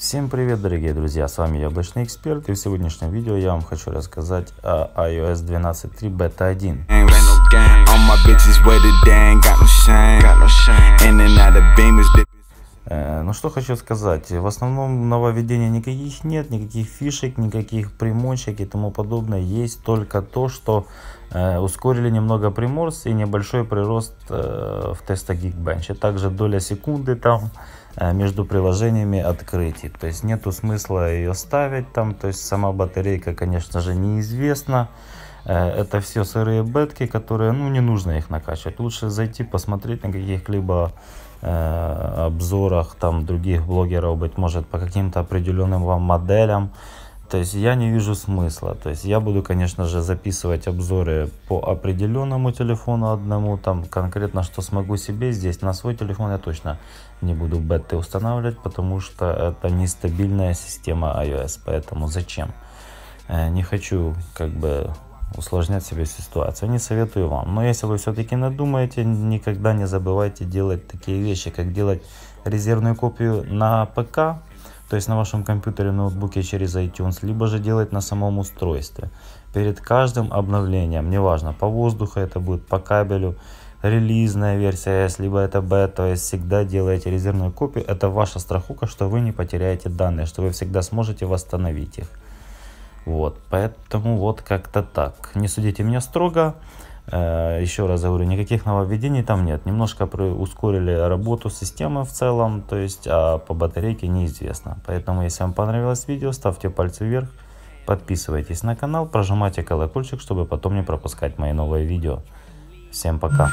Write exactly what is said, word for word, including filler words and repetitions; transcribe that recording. Всем привет, дорогие друзья, с вами Яблочный Эксперт, и в сегодняшнем видео я вам хочу рассказать о iOS двенадцать точка три бета один. э, ну что хочу сказать, в основном нововведений никаких нет, никаких фишек, никаких примочек и тому подобное, есть только то, что э, ускорили немного приморс и небольшой прирост э, в тестах Geekbench, также доля секунды там между приложениями открытий, то есть нету смысла ее ставить там, то есть сама батарейка, конечно же, неизвестна, это все сырые бетки, которые, ну, не нужно их накачивать, лучше зайти посмотреть на каких-либо э, обзорах там других блогеров, быть может, по каким-то определенным вам моделям. То есть я не вижу смысла, то есть я буду, конечно же, записывать обзоры по определенному телефону одному, там конкретно что смогу себе, здесь на свой телефон я точно не буду беты устанавливать, потому что это нестабильная система iOS, поэтому зачем? Не хочу как бы усложнять себе ситуацию, не советую вам, но если вы все-таки надумаете, никогда не забывайте делать такие вещи, как делать резервную копию на ПК, то есть на вашем компьютере, ноутбуке через iTunes, либо же делать на самом устройстве. Перед каждым обновлением, неважно, по воздуху это будет, по кабелю, релизная версия, либо это бета, iOS, всегда делайте резервную копию, это ваша страховка, что вы не потеряете данные, что вы всегда сможете восстановить их. Вот, поэтому вот как-то так. Не судите меня строго. Еще раз говорю, никаких нововведений там нет, немножко ускорили работу системы в целом, то есть, а по батарейке неизвестно. Поэтому, если вам понравилось видео, ставьте пальцы вверх, подписывайтесь на канал, прожимайте колокольчик, чтобы потом не пропускать мои новые видео. Всем пока.